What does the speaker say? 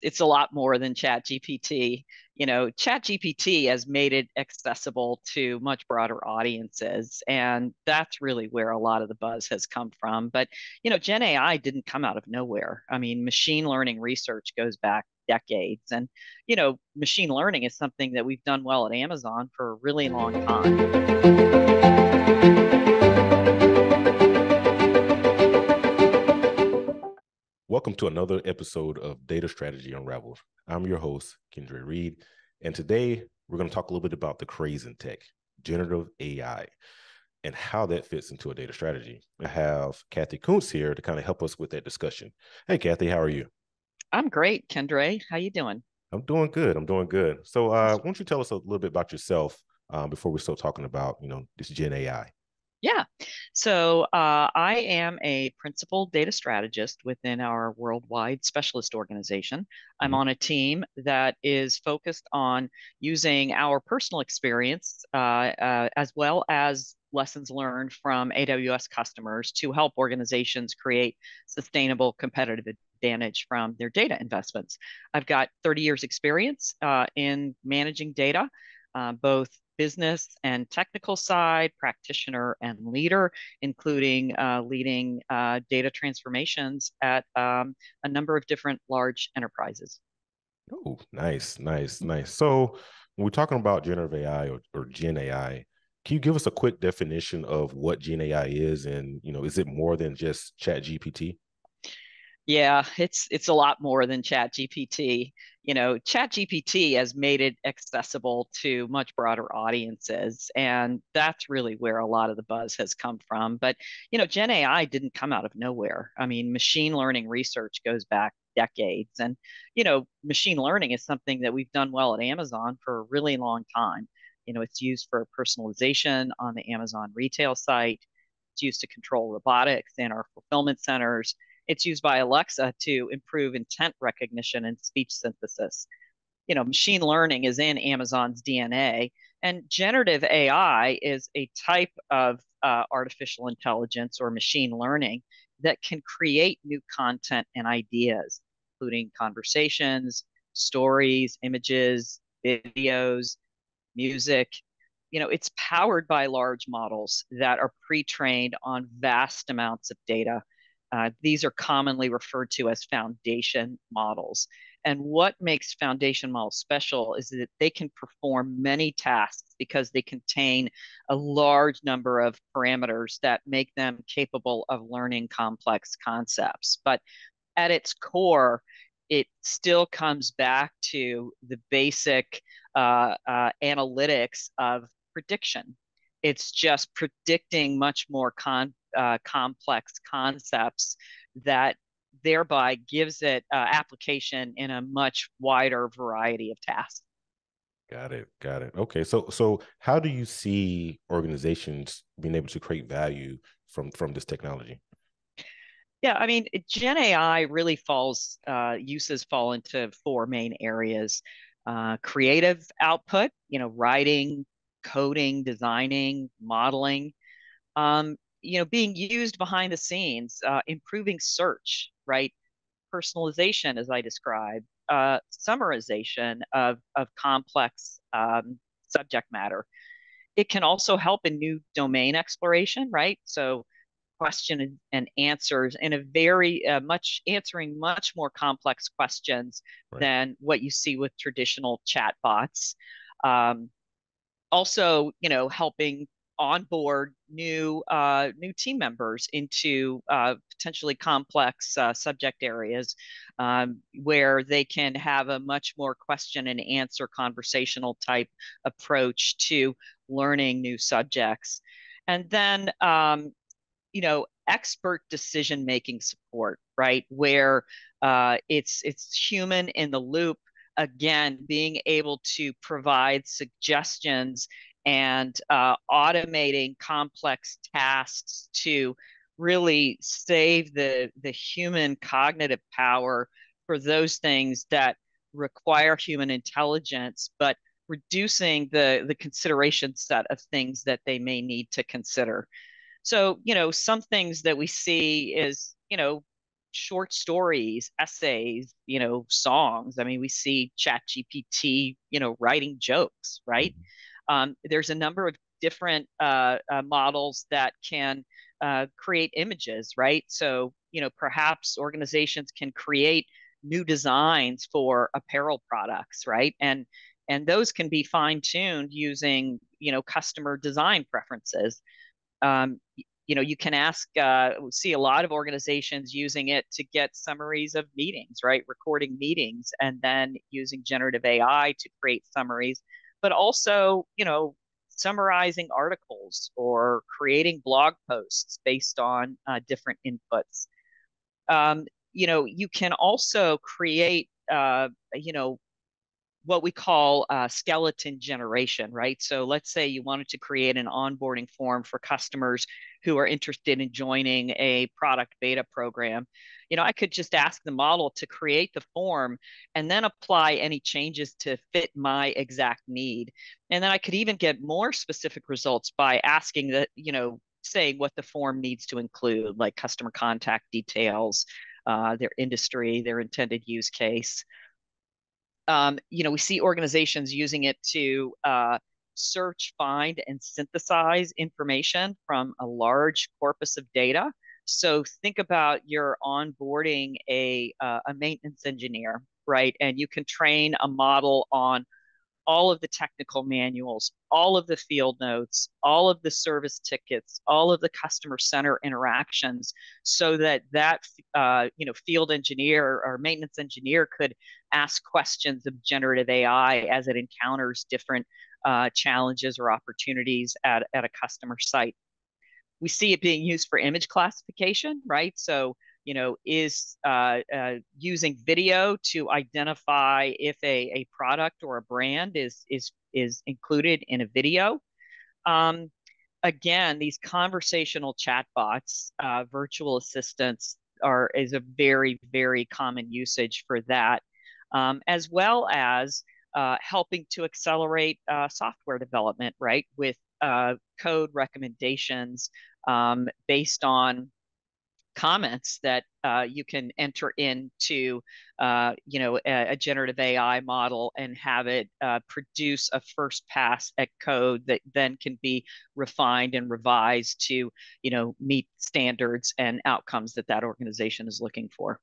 it's a lot more than ChatGPT. You know, ChatGPT has made it accessible to much broader audiences, and that's really where a lot of the buzz has come from. But, you know, Gen AI didn't come out of nowhere. I mean, machine learning research goes back decades, and, you know, machine learning is something that we've done well at Amazon for a really long time. Welcome to another episode of Data Strategy Unraveled. I'm your host, Kendra Reed, and today we're going to talk a little bit about the craze in tech, generative AI, and how that fits into a data strategy. I have Kathy Koontz here to kind of help us with that discussion. Hey, Kathy, how are you? I'm great, Kendra. How you doing? I'm doing good. I'm doing good. So why don't you tell us a little bit about yourself before we start talking about, you know, this Gen AI? Yeah. So I am a principal data strategist within our worldwide specialist organization. I'm on a team that is focused on using our personal experience as well as lessons learned from AWS customers to help organizations create sustainable competitive advantage from their data investments. I've got 30 years experience in managing data, both business and technical side, practitioner and leader, including leading data transformations at a number of different large enterprises. Oh, nice, nice, nice. So when we're talking about generative AI or Gen AI, can you give us a quick definition of what Gen AI is? And, you know, is it more than just ChatGPT? Yeah, it's a lot more than ChatGPT. You know, ChatGPT has made it accessible to much broader audiences, and that's really where a lot of the buzz has come from. But, you know, Gen AI didn't come out of nowhere. I mean, machine learning research goes back decades, and, you know, machine learning is something that we've done well at Amazon for a really long time. You know, it's used for personalization on the Amazon retail site. It's used to control robotics in our fulfillment centers. It's used by Alexa to improve intent recognition and speech synthesis. You know, machine learning is in Amazon's DNA, and generative AI is a type of artificial intelligence or machine learning that can create new content and ideas, including conversations, stories, images, videos, music. You know, it's powered by large models that are pre-trained on vast amounts of data. These are commonly referred to as foundation models. And what makes foundation models special is that they can perform many tasks because they contain a large number of parameters that make them capable of learning complex concepts. But at its core, it still comes back to the basic analytics of prediction. It's just predicting much more complex concepts that thereby gives it application in a much wider variety of tasks. Got it. Got it. Okay. So how do you see organizations being able to create value from this technology? Yeah, I mean, Gen AI really uses fall into four main areas: creative output, you know, writing, coding, designing, modeling. You know, being used behind the scenes, improving search, right? Personalization, as I described, summarization of complex subject matter. It can also help in new domain exploration, right? So question and answers in a very much more complex questions right. than what you see with traditional chatbots. Also, you know, helping onboard new team members into potentially complex subject areas where they can have a much more question and answer conversational type approach to learning new subjects. And then, you know, expert decision-making support, right? Where it's human in the loop, again, being able to provide suggestions and automating complex tasks to really save the human cognitive power for those things that require human intelligence, but reducing the consideration set of things that they may need to consider. So, you know, some things that we see is, you know, short stories, essays, you know, songs. I mean, we see ChatGPT, you know, writing jokes, right? Mm-hmm. There's a number of different models that can create images, right? So, you know, perhaps organizations can create new designs for apparel products, right? And those can be fine-tuned using, you know, customer design preferences. You know, you can ask, see a lot of organizations using it to get summaries of meetings, right? Recording meetings and then using generative AI to create summaries, but also, you know, summarizing articles or creating blog posts based on different inputs. You know, you can also create, you know, what we call skeleton generation, right? So let's say you wanted to create an onboarding form for customers who are interested in joining a product beta program. You know, I could just ask the model to create the form and then apply any changes to fit my exact need. And then I could even get more specific results by asking that, you know, saying what the form needs to include, like customer contact details, their industry, their intended use case. You know, we see organizations using it to search, find, and synthesize information from a large corpus of data. So think about you're onboarding a maintenance engineer, right? And you can train a model on all of the technical manuals, all of the field notes, all of the service tickets, all of the customer center interactions, so that you know, field engineer or maintenance engineer could ask questions of generative AI as it encounters different challenges or opportunities at a customer site. We see it being used for image classification, right? So, you know, is using video to identify if a product or a brand is included in a video. Again, these conversational chatbots, virtual assistants is a very, very common usage for that, as well as helping to accelerate software development, right? With code recommendations based on comments that you can enter into, you know, a generative AI model and have it produce a first pass at code that then can be refined and revised to, you know, meet standards and outcomes that that organization is looking for.